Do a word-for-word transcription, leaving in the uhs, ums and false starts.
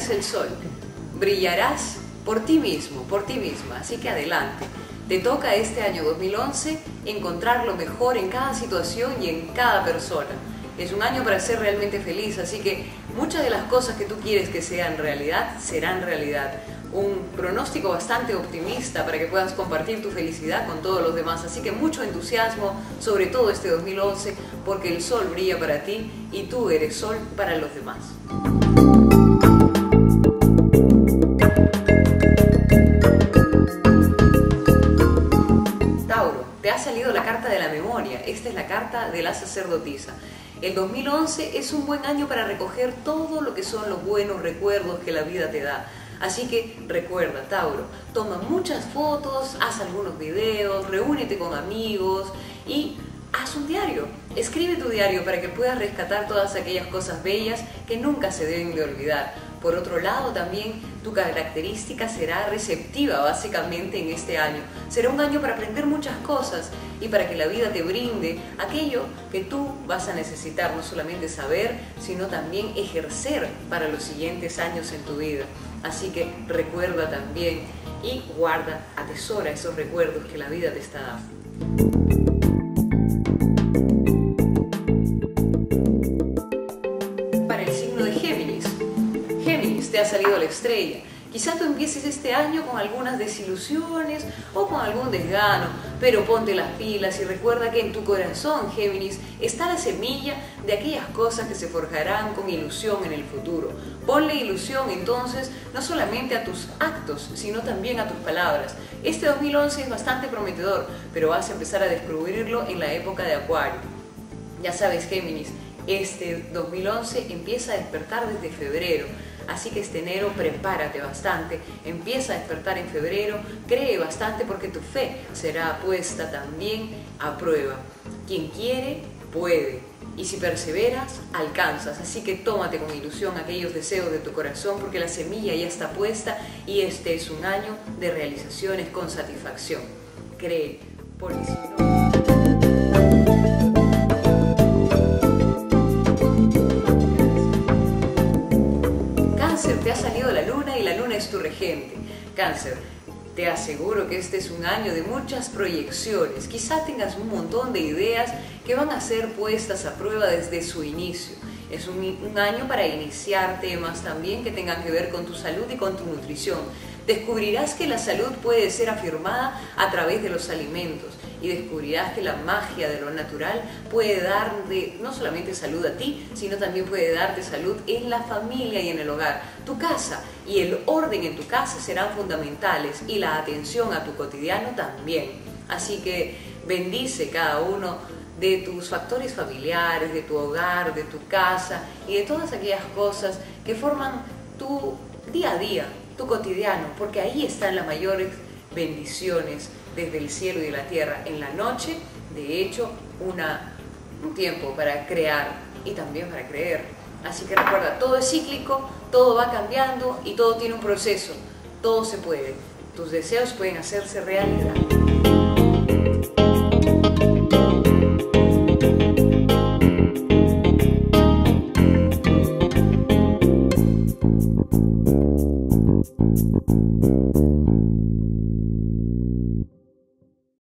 es el sol. Brillarás por ti mismo, por ti misma, así que adelante. Te toca este año dos mil once encontrar lo mejor en cada situación y en cada persona. Es un año para ser realmente feliz, así que muchas de las cosas que tú quieres que sean realidad, serán realidad. Un pronóstico bastante optimista para que puedas compartir tu felicidad con todos los demás. Así que mucho entusiasmo, sobre todo este dos mil once, porque el sol brilla para ti y tú eres sol para los demás. Te ha salido la carta de la memoria, esta es la carta de la sacerdotisa. El dos mil once es un buen año para recoger todo lo que son los buenos recuerdos que la vida te da. Así que recuerda, Tauro, toma muchas fotos, haz algunos videos, reúnete con amigos y haz un diario. Escribe tu diario para que puedas rescatar todas aquellas cosas bellas que nunca se deben de olvidar. Por otro lado, también tu característica será receptiva básicamente en este año. Será un año para aprender muchas cosas y para que la vida te brinde aquello que tú vas a necesitar, no solamente saber, sino también ejercer para los siguientes años en tu vida. Así que recuerda también y guarda, atesora esos recuerdos que la vida te está dando. Te ha salido la estrella. Quizás tú empieces este año con algunas desilusiones o con algún desgano, pero ponte las pilas y recuerda que en tu corazón, Géminis, está la semilla de aquellas cosas que se forjarán con ilusión en el futuro. Ponle ilusión entonces no solamente a tus actos, sino también a tus palabras. Este dos mil once es bastante prometedor, pero vas a empezar a descubrirlo en la época de Acuario. Ya sabes, Géminis, este dos mil once empieza a despertar desde febrero. Así que este enero prepárate bastante, empieza a despertar en febrero, cree bastante porque tu fe será puesta también a prueba. Quien quiere, puede. Y si perseveras, alcanzas. Así que tómate con ilusión aquellos deseos de tu corazón porque la semilla ya está puesta y este es un año de realizaciones con satisfacción. Cree, porque si no... Te ha salido la luna y la luna es tu regente. Cáncer, te aseguro que este es un año de muchas proyecciones. Quizá tengas un montón de ideas que van a ser puestas a prueba desde su inicio. Es un, un año para iniciar temas también que tengan que ver con tu salud y con tu nutrición. Descubrirás que la salud puede ser afirmada a través de los alimentos y descubrirás que la magia de lo natural puede dar no solamente salud a ti, sino también puede darte salud en la familia y en el hogar. Tu casa y el orden en tu casa serán fundamentales y la atención a tu cotidiano también. Así que bendice cada uno de tus factores familiares, de tu hogar, de tu casa y de todas aquellas cosas que forman tu día a día, tu cotidiano, porque ahí están las mayores bendiciones desde el cielo y de la tierra. En la noche, de hecho, una, un tiempo para crear y también para creer. Así que recuerda, todo es cíclico, todo va cambiando y todo tiene un proceso. Todo se puede. Tus deseos pueden hacerse realidad.